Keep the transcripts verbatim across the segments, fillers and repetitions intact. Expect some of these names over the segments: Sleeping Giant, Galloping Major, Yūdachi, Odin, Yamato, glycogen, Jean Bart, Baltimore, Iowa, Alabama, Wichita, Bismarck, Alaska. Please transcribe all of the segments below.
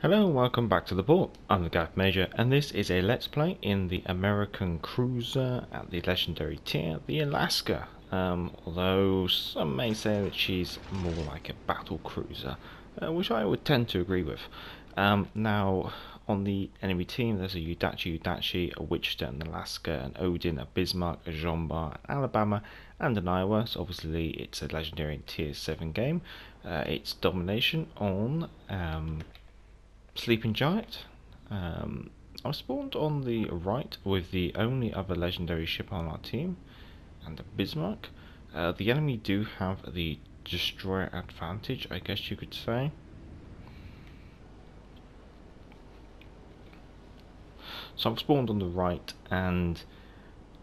Hello and welcome back to the port. I'm the Galloping Major and this is a let's play in the American cruiser at the legendary tier, the Alaska. Um, although some may say that she's more like a battle cruiser, uh, which I would tend to agree with. Um, now on the enemy team there's a Yūdachi, Yūdachi, a Wichita, an Alaska, an Odin, a Bismarck, a Jean Bart, an Alabama and an Iowa. So obviously it's a legendary tier seven game. Uh, it's domination on um, Sleeping Giant. um, I'm spawned on the right with the only other legendary ship on our team, and the Bismarck. Uh, the enemy do have the destroyer advantage, I guess you could say. So I'm spawned on the right, and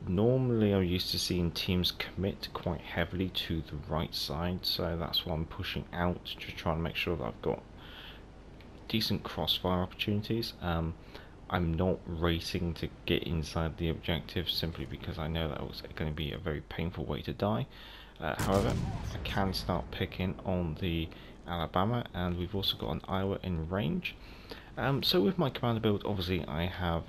normally I'm used to seeing teams commit quite heavily to the right side, so that's why I'm pushing out, to try and make sure that I've got decent crossfire opportunities. um, I'm not racing to get inside the objective simply because I know that was going to be a very painful way to die. Uh, however, I can start picking on the Alabama, and we've also got an Iowa in range. Um, so with my commander build, obviously I have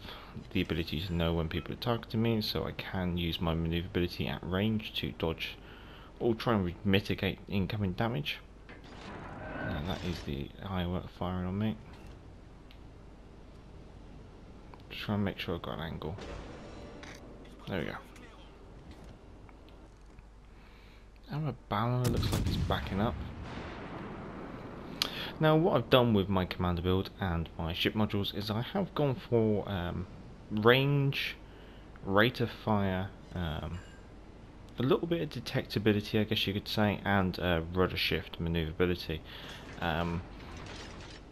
the ability to know when people are targeting me, so I can use my maneuverability at range to dodge or try and mitigate incoming damage. Uh, that is the Iowa firing on me. Just trying to make sure I've got an angle. There we go. And a Balor looks like he's backing up. Now what I've done with my commander build and my ship modules is I have gone for um, range, rate of fire, um, a little bit of detectability, I guess you could say, and uh, rudder shift maneuverability. Um,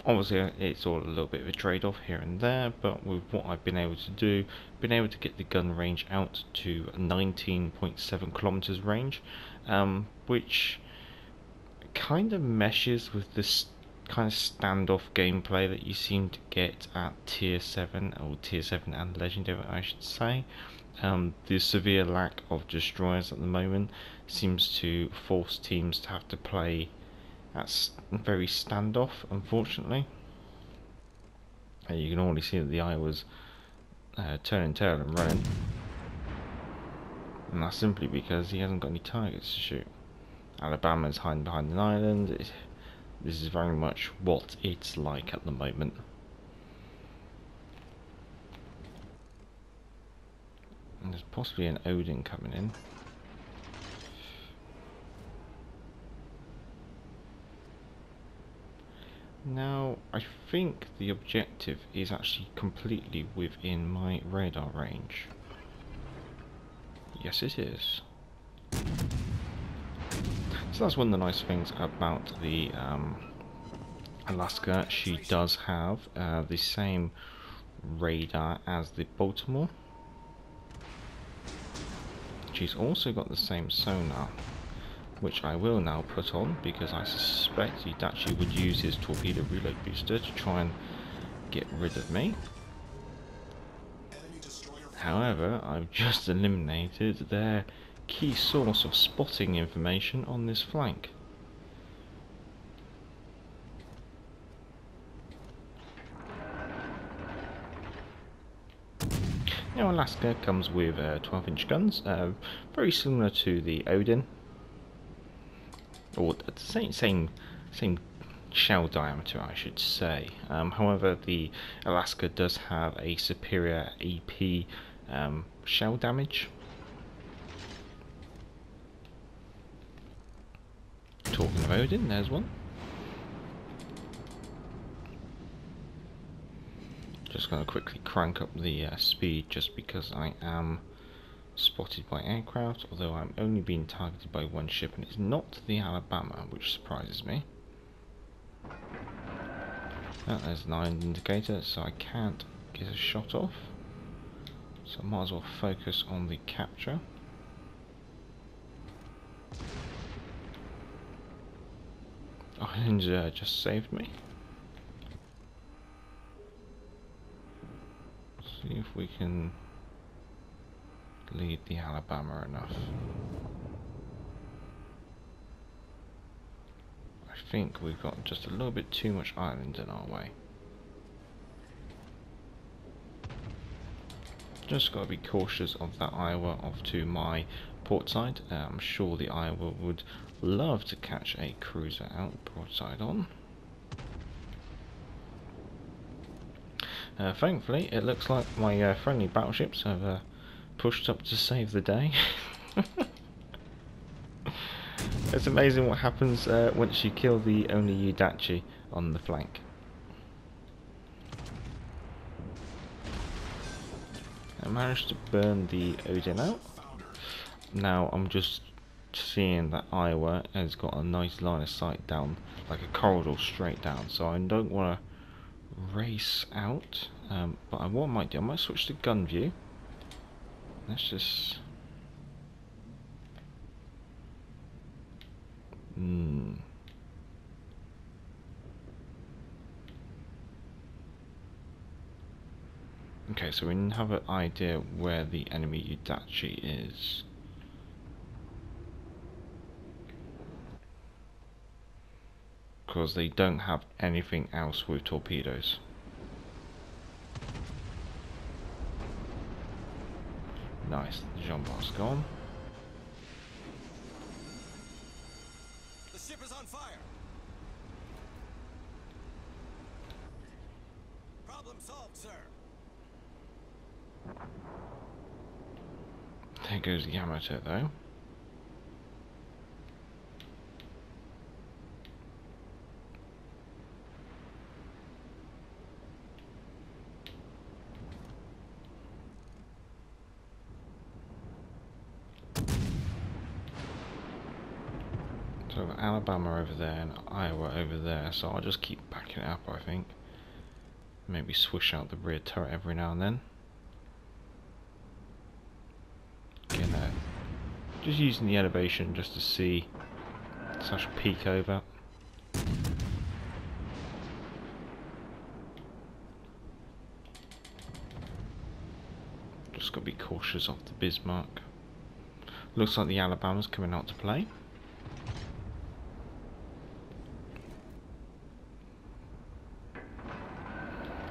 obviously it's all a little bit of a trade-off here and there, but with what I've been able to do, been able to get the gun range out to nineteen point seven kilometers range, um, which kind of meshes with this kind of standoff gameplay that you seem to get at tier seven, or tier seven and legendary I should say. Um, the severe lack of destroyers at the moment seems to force teams to have to play at very standoff, unfortunately. And you can already see that the eye was uh, turning tail and running, and that's simply because he hasn't got any targets to shoot. Alabama's hiding behind an island. It, this is very much what it's like at the moment. And there's possibly an Odin coming in. Now, I think the objective is actually completely within my radar range. Yes, it is. So that's one of the nice things about the um, Alaska. She does have uh, the same radar as the Baltimore. She's also got the same sonar, which I will now put on because I suspect Yūdachi would use his torpedo reload booster to try and get rid of me. However, I've just eliminated their key source of spotting information on this flank. Now Alaska comes with uh, twelve inch guns, uh, very similar to the Odin, or the same same same shell diameter I should say. Um, however, the Alaska does have a superior E P um, shell damage. Talking of Odin, there's one. Just going to quickly crank up the uh, speed just because I am spotted by aircraft, although I'm only being targeted by one ship and it's not the Alabama, which surprises me. Oh, there's an island indicator, so I can't get a shot off, so I might as well focus on the capture. Island uh, just saved me. See if we can lead the Alabama enough. I think we've got just a little bit too much island in our way. Just got to be cautious of that Iowa off to my port side. Uh, I'm sure the Iowa would love to catch a cruiser out broadside on. Uh, thankfully, it looks like my uh, friendly battleships have uh, pushed up to save the day. It's amazing what happens uh, once you kill the only Yūdachi on the flank. I managed to burn the Odin out. Now I'm just seeing that Iowa has got a nice line of sight down, like a corridor straight down, so I don't want to race out, um, but I, what I might do, I might switch to gun view. Let's just... Hmm... Okay, so we have an idea where the enemy Yūdachi is. Because they don't have anything else with torpedoes. Nice, Jean Bart's gone. The ship is on fire. Problem solved, sir. There goes Yamato, though. So Alabama over there and Iowa over there, so I'll just keep backing it up, I think. Maybe swish out the rear turret every now and then. Just using the elevation just to see such a peek over. Just got to be cautious of the Bismarck. Looks like the Alabama's coming out to play.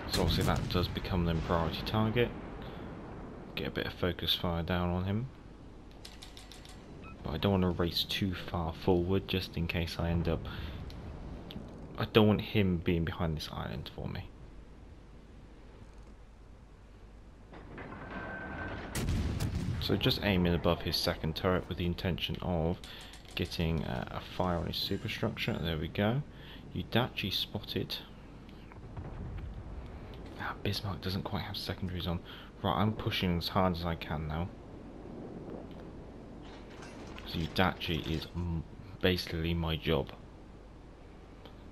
So obviously that does become then priority target. Get a bit of focus fire down on him. But I don't want to race too far forward just in case I end up... I don't want him being behind this island for me. So just aiming above his second turret with the intention of getting uh, a fire on his superstructure. There we go. Yūdachi spotted. Ah, Bismarck doesn't quite have secondaries on. Right, I'm pushing as hard as I can now. Yūdachi is basically my job.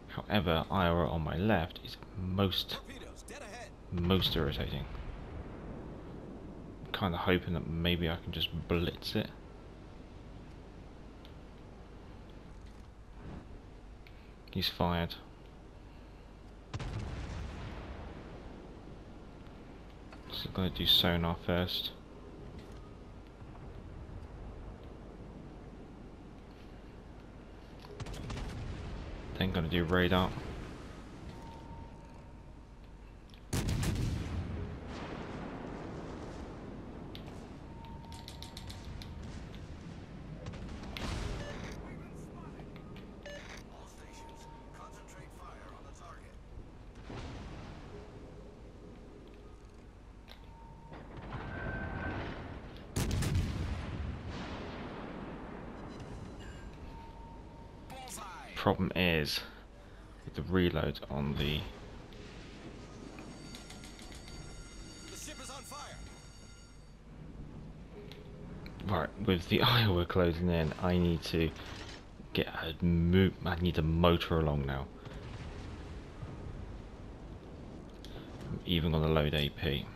However, Iowa on my left is most most irritating. I'm kind of hoping that maybe I can just blitz it. He's fired. So I'm going to do sonar first. Then gonna do radar. Problem is with the reload on the. The ship is on fire. Right, with the Iowa closing in, I need to get a move. I need to motor along now. I'm even gonna load A P.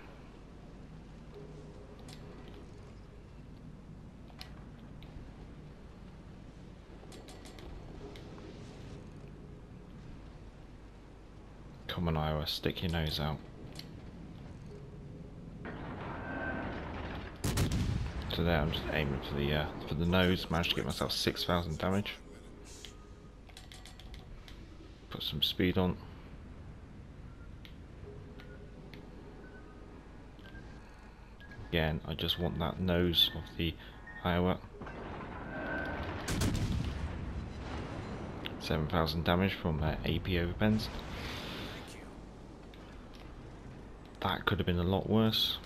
Come on, Iowa, stick your nose out. So there, I'm just aiming for the uh, for the nose. Managed to get myself six thousand damage. Put some speed on. again. I just want that nose of the Iowa. seven thousand damage from uh, A P overbends. That could have been a lot worse.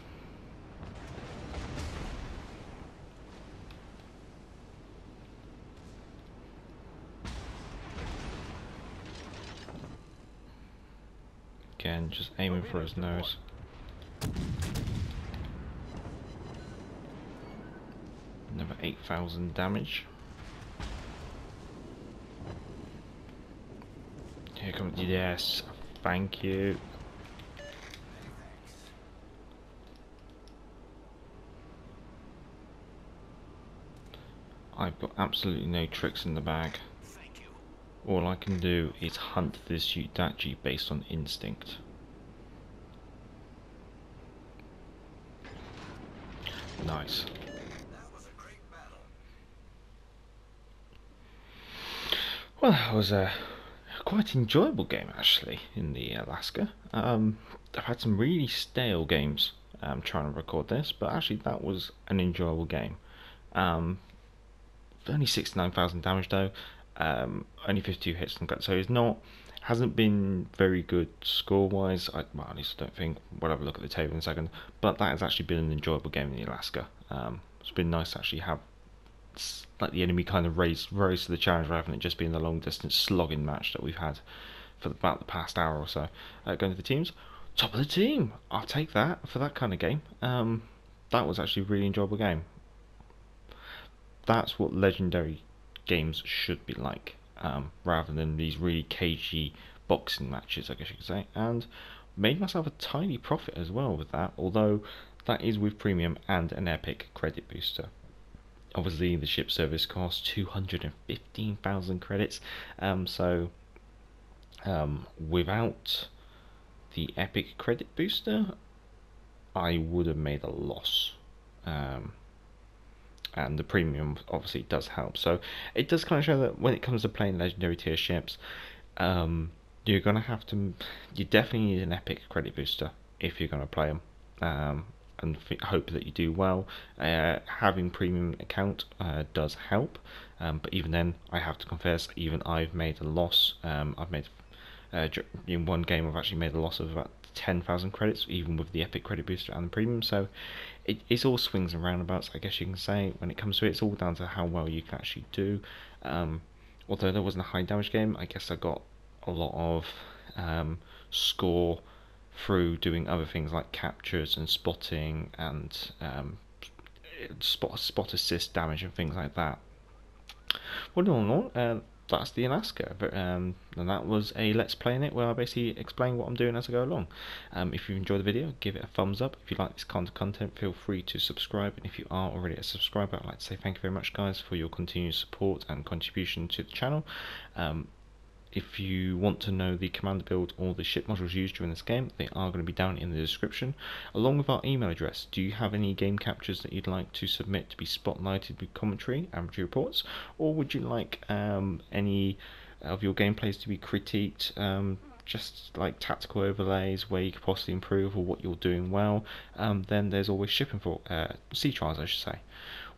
Again, just aiming for his nose. Another eight thousand damage. Here comes, yes, thank you. I've got absolutely no tricks in the bag. All I can do is hunt this Yūdachi based on instinct. Nice. Well, that was a quite enjoyable game actually in the Alaska. Um, I've had some really stale games um, trying to record this, but actually that was an enjoyable game. Um, only sixty-nine thousand damage though. Um, only fifty-two hits and guts, so it's not, hasn't been very good score wise. I, well, at least I don't think. We'll have a look at the table in a second, but that has actually been an enjoyable game in the Alaska. Um, it's been nice to actually have like the enemy kind of raise rose to the challenge rather than it just being the long distance slogging match that we've had for about the past hour or so. Uh, going to the teams, top of the team, I'll take that for that kind of game. Um, that was actually a really enjoyable game. That's what legendary games should be like, um, rather than these really cagey boxing matches, I guess you could say. And made myself a tiny profit as well with that, although that is with premium and an epic credit booster. Obviously the ship service costs two hundred fifteen thousand credits, um, so um, without the epic credit booster I would have made a loss. Um, and the premium obviously does help, so it does kind of show that when it comes to playing legendary tier ships, um, you're going to have to, you definitely need an epic credit booster if you're going to play them, um, and f hope that you do well. Uh, having premium account uh, does help, um, but even then I have to confess, even I've made a loss. um, I've made, uh, in one game I've actually made a loss of about ten thousand credits, even with the epic credit booster and the premium. So it, it's all swings and roundabouts, I guess you can say, when it comes to it. It's all down to how well you can actually do. Um, although there wasn't a high damage game, I guess I got a lot of um, score through doing other things like captures and spotting and um, spot, spot assist damage and things like that. Well, no, no, uh, that's the Alaska, but, um, and that was a Let's Play in it where I basically explain what I'm doing as I go along. Um, if you enjoyed the video, give it a thumbs up. If you like this kind of content, feel free to subscribe, and if you are already a subscriber, I'd like to say thank you very much guys for your continued support and contribution to the channel. Um, if you want to know the commander build or the ship modules used during this game, they are going to be down in the description, along with our email address. Do you have any game captures that you'd like to submit to be spotlighted with commentary and review reports, or would you like um, any of your gameplays to be critiqued, um, just like tactical overlays where you could possibly improve or what you're doing well, um, then there's always shipping for uh, sea trials I should say.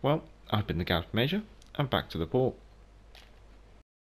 Well, I've been the Galloping Major, and back to the port.